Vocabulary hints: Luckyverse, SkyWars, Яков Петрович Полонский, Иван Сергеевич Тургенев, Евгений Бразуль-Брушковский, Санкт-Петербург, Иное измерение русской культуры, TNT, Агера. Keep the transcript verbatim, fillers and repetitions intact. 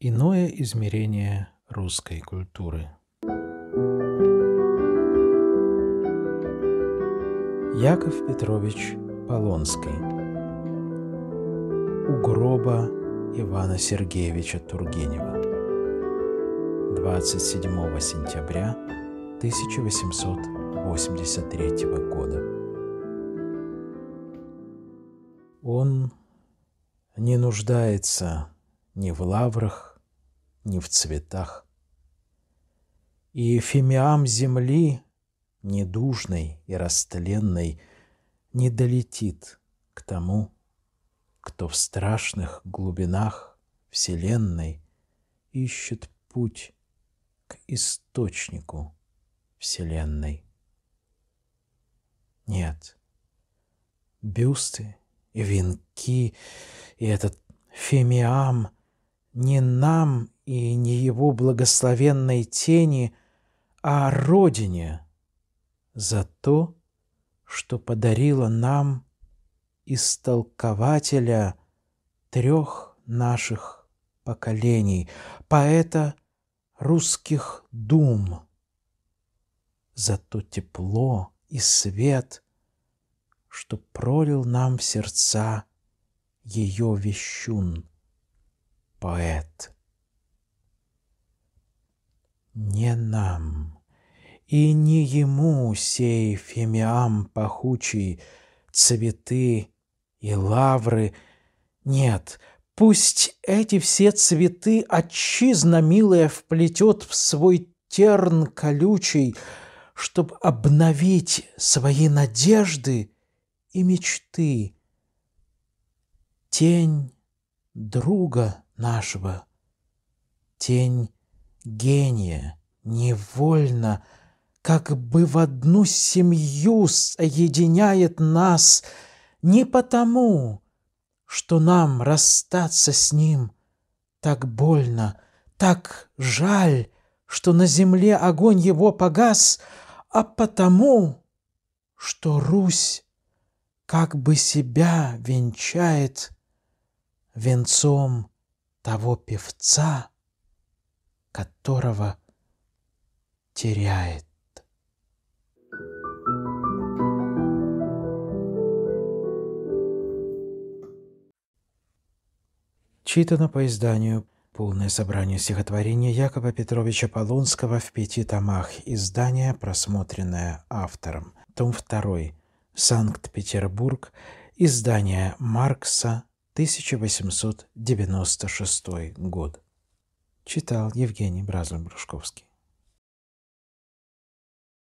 Иное измерение русской культуры. Яков Петрович Полонский. У гроба Ивана Сергеевича Тургенева. двадцать седьмого сентября тысяча восемьсот восемьдесят третьего года. Он не нуждается ни в лаврах, ни в цветах. И фимиам земли, недужной и растленной, не долетит к тому, кто в страшных глубинах вселенной ищет путь к источнику вселенной. Нет, бюсты и венки, и этот фимиам не нам и не его благословенной тени, а Родине за то, что подарила нам истолкователя трех наших поколений, поэта русских дум, за то тепло и свет, что пролил нам в сердца ее вещун, поэт. Не нам и не ему сей фимиам пахучий, цветы и лавры. Нет, пусть эти все цветы отчизна милая вплетет в свой терн колючий, чтоб обновить свои надежды и мечты. Тень друга нашего, тень гения, невольно, как бы в одну семью соединяет нас, не потому, что нам расстаться с ним так больно, так жаль, что на земле огонь его погас, а потому, что Русь как бы себя венчает венцом того певца, которого теряет. Читано по изданию полное собрание стихотворения Якова Петровича Полонского в пяти томах. Издание, просмотренное автором. Том второй. Санкт-Петербург. Издание Маркса. тысяча восемьсот девяносто шестой год. Читал Евгений Бразуль-Брушковский.